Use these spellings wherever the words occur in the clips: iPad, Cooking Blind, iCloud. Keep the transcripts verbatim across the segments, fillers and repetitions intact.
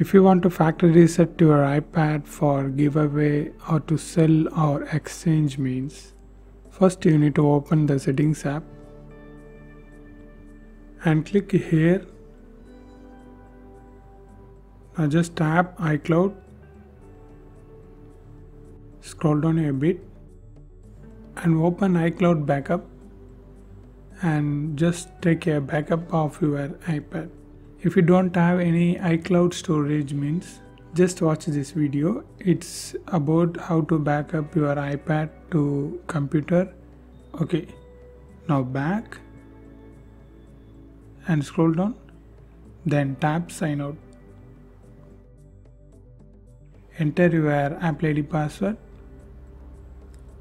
If you want to factory reset your iPad for giveaway or to sell or exchange means, first you need to open the settings app and click here. Now just tap iCloud, scroll down a bit and open iCloud backup and just take a backup of your iPad. If you don't have any iCloud storage means, just watch this video. It's about how to back up your iPad to computer. Okay, now back and scroll down, then tap sign out. Enter your Apple I D password,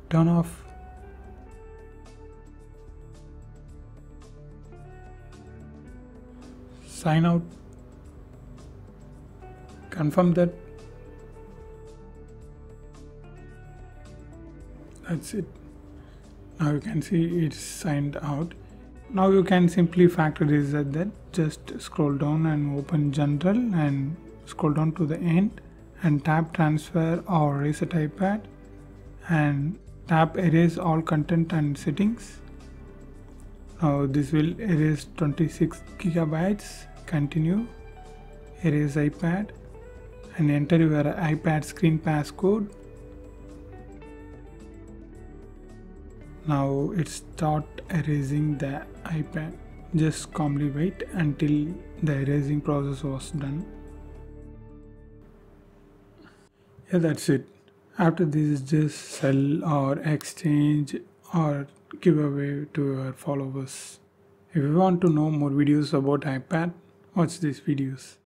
turn off. Sign out, confirm that, that's it. Now you can see it's signed out. Now you can simply factory reset that, just scroll down and open general and scroll down to the end and tap transfer or reset iPad and tap erase all content and settings. Now this will erase twenty-six gigabytes, continue, erase iPad and enter your iPad screen passcode. Now it starts erasing the iPad. Just calmly wait until the erasing process was done. Yeah, that's it. After this, just sell or exchange or giveaway to your followers. If you want to know more videos about iPad, watch these videos.